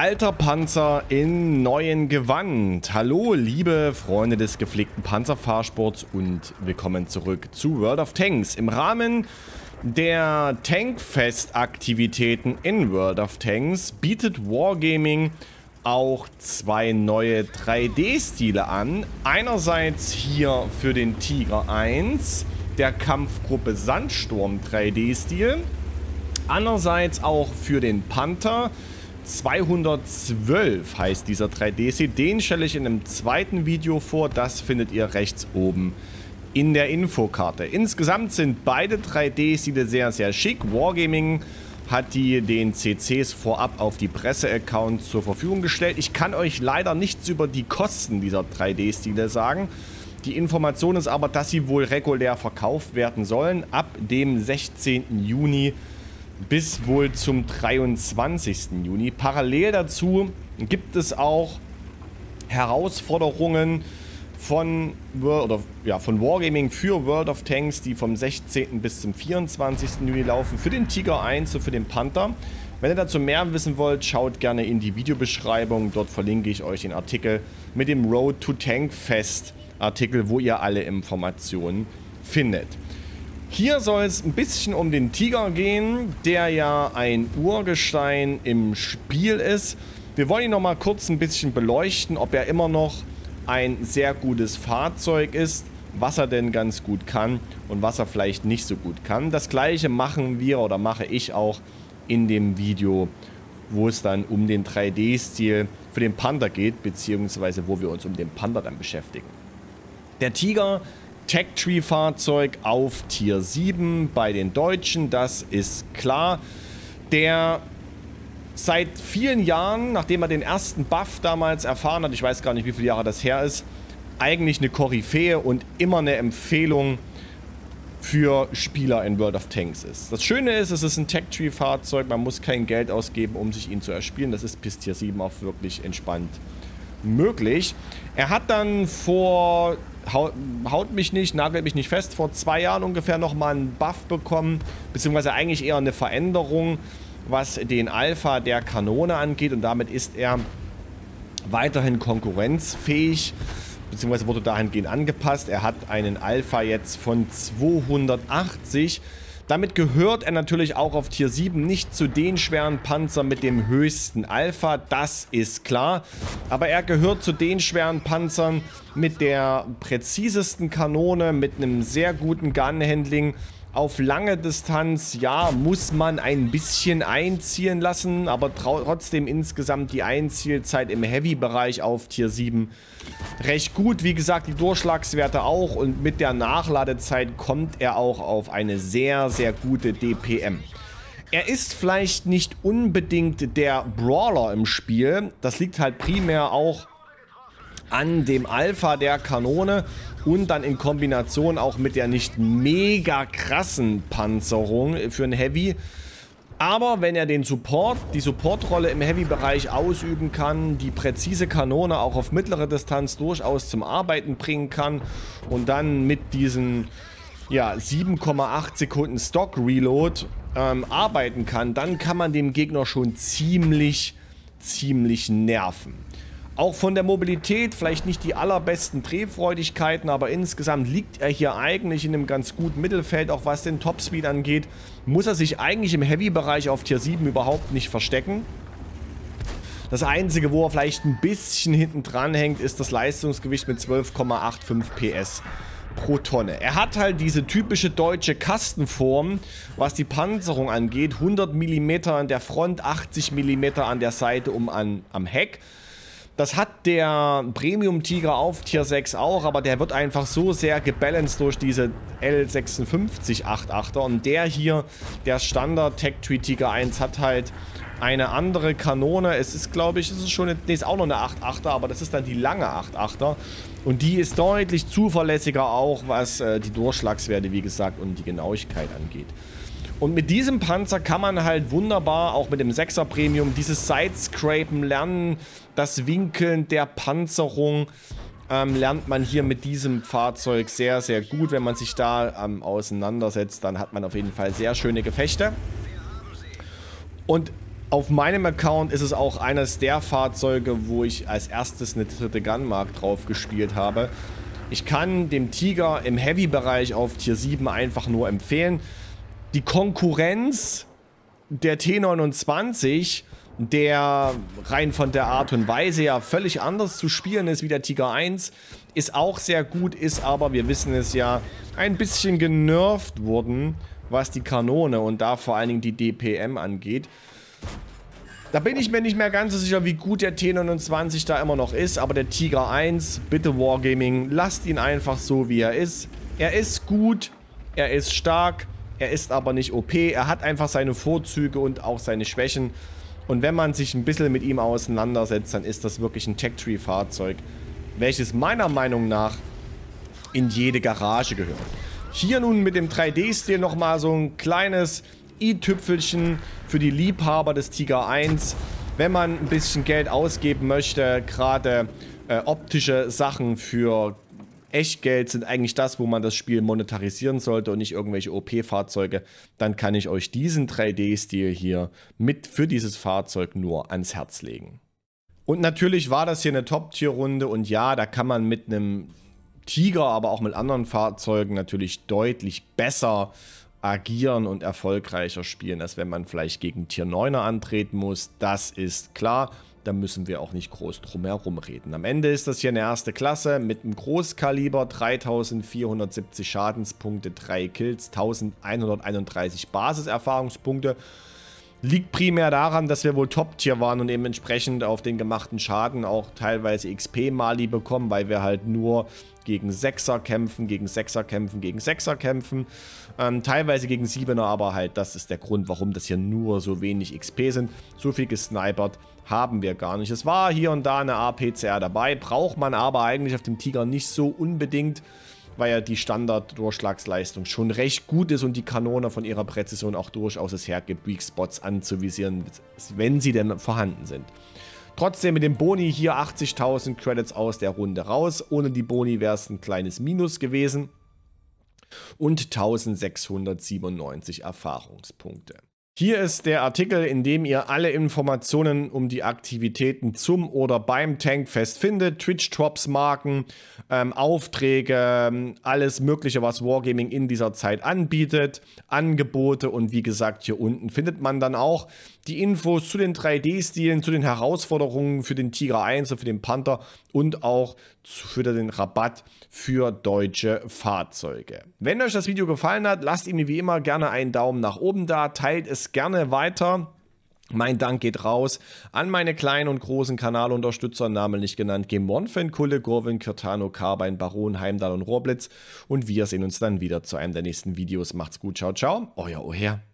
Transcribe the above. Alter Panzer in neuen Gewand. Hallo, liebe Freunde des gepflegten Panzerfahrsports und willkommen zurück zu World of Tanks. Im Rahmen der Tankfest-Aktivitäten in World of Tanks bietet Wargaming auch zwei neue 3D-Stile an. Einerseits hier für den Tiger 1, der Kampfgruppe Sandsturm 3D-Stil. Andererseits auch für den Panther. 212 heißt dieser 3D-Stil. Den stelle ich in einem zweiten Video vor. Das findet ihr rechts oben in der Infokarte. Insgesamt sind beide 3D-Stile sehr, sehr schick. Wargaming hat die den CCs vorab auf die Presseaccounts zur Verfügung gestellt. Ich kann euch leider nichts über die Kosten dieser 3D-Stile sagen. Die Information ist aber, dass sie wohl regulär verkauft werden sollen. Ab dem 16. Juni bis wohl zum 23. Juni. Parallel dazu gibt es auch Herausforderungen von Wargaming für World of Tanks, die vom 16. bis zum 24. Juni laufen, für den Tiger 1 und für den Panther. Wenn ihr dazu mehr wissen wollt, schaut gerne in die Videobeschreibung. Dort verlinke ich euch den Artikel mit dem Road to Tankfest Artikel, wo ihr alle Informationen findet. Hier soll es ein bisschen um den Tiger gehen, der ja ein Urgestein im Spiel ist. Wir wollen ihn noch mal kurz ein bisschen beleuchten, ob er immer noch ein sehr gutes Fahrzeug ist, was er denn ganz gut kann und was er vielleicht nicht so gut kann. Das gleiche machen wir oder mache ich auch in dem Video, wo es dann um den 3D-Stil für den Panther geht, beziehungsweise wo wir uns um den Panther dann beschäftigen. Der Tiger Tech-Tree Fahrzeug auf Tier 7 bei den Deutschen, das ist klar. Der seit vielen Jahren, nachdem er den ersten Buff damals erfahren hat, ich weiß gar nicht, wie viele Jahre das her ist, eigentlich eine Koryphäe und immer eine Empfehlung für Spieler in World of Tanks ist. Das Schöne ist, es ist ein Tech-Tree Fahrzeug, man muss kein Geld ausgeben, um sich ihn zu erspielen. Das ist bis Tier 7 auch wirklich entspannt möglich. Er hat dann vor... haut mich nicht, nagelt mich nicht fest, vor 2 Jahren ungefähr nochmal einen Buff bekommen, beziehungsweise eigentlich eher eine Veränderung, was den Alpha der Kanone angeht, und damit ist er weiterhin konkurrenzfähig, beziehungsweise wurde dahingehend angepasst. Er hat einen Alpha jetzt von 280, damit gehört er natürlich auch auf Tier 7 nicht zu den schweren Panzern mit dem höchsten Alpha, das ist klar. Aber er gehört zu den schweren Panzern mit der präzisesten Kanone, mit einem sehr guten Gun-Handling. Auf lange Distanz, ja, muss man ein bisschen einziehen lassen, aber trotzdem insgesamt die Einzielzeit im Heavy-Bereich auf Tier 7 recht gut. Wie gesagt, die Durchschlagswerte auch, und mit der Nachladezeit kommt er auch auf eine sehr, sehr gute DPM. Er ist vielleicht nicht unbedingt der Brawler im Spiel, das liegt halt primär auch an dem Alpha der Kanone und dann in Kombination auch mit der nicht mega krassen Panzerung für einen Heavy. Aber wenn er den Support, die Supportrolle im Heavy-Bereich ausüben kann, die präzise Kanone auch auf mittlere Distanz durchaus zum Arbeiten bringen kann und dann mit diesen, ja, 7,8 Sekunden Stock-Reload arbeiten kann, dann kann man dem Gegner schon ziemlich nerven. Auch von der Mobilität vielleicht nicht die allerbesten Drehfreudigkeiten, aber insgesamt liegt er hier eigentlich in einem ganz guten Mittelfeld, auch was den Topspeed angeht. Muss er sich eigentlich im Heavy-Bereich auf Tier 7 überhaupt nicht verstecken. Das Einzige, wo er vielleicht ein bisschen hinten dran hängt, ist das Leistungsgewicht mit 12,85 PS pro Tonne. Er hat halt diese typische deutsche Kastenform, was die Panzerung angeht. 100 mm an der Front, 80 mm an der Seite am Heck. Das hat der Premium-Tiger auf Tier 6 auch, aber der wird einfach so sehr gebalanced durch diese L56-88er. Und der hier, der Standard-Tech-Tree Tiger 1, hat halt eine andere Kanone. Es ist, glaube ich, ist auch noch eine 88er, aber das ist dann die lange 88er. Und die ist deutlich zuverlässiger auch, was die Durchschlagswerte, wie gesagt, und die Genauigkeit angeht. Und mit diesem Panzer kann man halt wunderbar, auch mit dem 6er Premium, dieses Sidescrapen lernen, das Winkeln der Panzerung lernt man hier mit diesem Fahrzeug sehr, sehr gut. Wenn man sich da auseinandersetzt, dann hat man auf jeden Fall sehr schöne Gefechte. Und Auf meinem Account ist es auch eines der Fahrzeuge, wo ich als erstes eine dritte Gunmark drauf gespielt habe. Ich kann dem Tiger im Heavy-Bereich auf Tier 7 einfach nur empfehlen. Die Konkurrenz der T29, der rein von der Art und Weise ja völlig anders zu spielen ist wie der Tiger 1, ist auch sehr gut, ist aber, wir wissen es ja, ein bisschen genervt worden, was die Kanone und da vor allen Dingen die DPM angeht. Da bin ich mir nicht mehr ganz so sicher, wie gut der T29 da immer noch ist, aber der Tiger 1, bitte Wargaming, lasst ihn einfach so, wie er ist. Er ist gut, er ist stark, er ist aber nicht OP, er hat einfach seine Vorzüge und auch seine Schwächen. Und wenn man sich ein bisschen mit ihm auseinandersetzt, dann ist das wirklich ein Tech-Tree-Fahrzeug, welches meiner Meinung nach in jede Garage gehört. Hier nun mit dem 3D-Stil nochmal so ein kleines i-Tüpfelchen für die Liebhaber des Tiger 1. Wenn man ein bisschen Geld ausgeben möchte, gerade optische Sachen für Echtgeld sind eigentlich das, wo man das Spiel monetarisieren sollte und nicht irgendwelche OP-Fahrzeuge, dann kann ich euch diesen 3D-Stil hier mit für dieses Fahrzeug nur ans Herz legen. Und natürlich war das hier eine Top-Tier-Runde und ja, da kann man mit einem Tiger, aber auch mit anderen Fahrzeugen natürlich deutlich besser agieren und erfolgreicher spielen, als wenn man vielleicht gegen Tier 9er antreten muss. Das ist klar, da müssen wir auch nicht groß drum herum reden. Am Ende ist das hier eine erste Klasse mit einem Großkaliber, 3470 Schadenspunkte, 3 Kills, 1131 Basiserfahrungspunkte. Liegt primär daran, dass wir wohl Top-Tier waren und eben entsprechend auf den gemachten Schaden auch teilweise XP-Mali bekommen, weil wir halt nur gegen Sechser kämpfen, gegen Sechser kämpfen, gegen Sechser kämpfen. Teilweise gegen Siebener, aber halt das ist der Grund, warum das hier nur so wenig XP sind. So viel gesnipert haben wir gar nicht. Es war hier und da eine APCR dabei, braucht man aber eigentlich auf dem Tiger nicht so unbedingt, weil ja die Standard-Durchschlagsleistung schon recht gut ist und die Kanone von ihrer Präzision auch durchaus es hergibt, Weak Spots anzuvisieren, wenn sie denn vorhanden sind. Trotzdem mit dem Boni hier 80.000 Credits aus der Runde raus. Ohne die Boni wäre es ein kleines Minus gewesen. Und 1697 Erfahrungspunkte. Hier ist der Artikel, in dem ihr alle Informationen um die Aktivitäten zum oder beim Tankfest findet. Twitch-Drops, Marken, Aufträge, alles Mögliche, was Wargaming in dieser Zeit anbietet. Angebote und wie gesagt, hier unten findet man dann auch die Infos zu den 3D-Stilen, zu den Herausforderungen für den Tiger 1 und für den Panther und auch für den Rabatt für deutsche Fahrzeuge. Wenn euch das Video gefallen hat, lasst ihm wie immer gerne einen Daumen nach oben da, teilt es gerne weiter. Mein Dank geht raus an meine kleinen und großen Kanalunterstützer, Namen nicht genannt, GameOne, Fankulle, Gurwin, Kirtano, Karbein, Baron, Heimdall und Rohrblitz. Und wir sehen uns dann wieder zu einem der nächsten Videos. Macht's gut, ciao, ciao, euer Oher.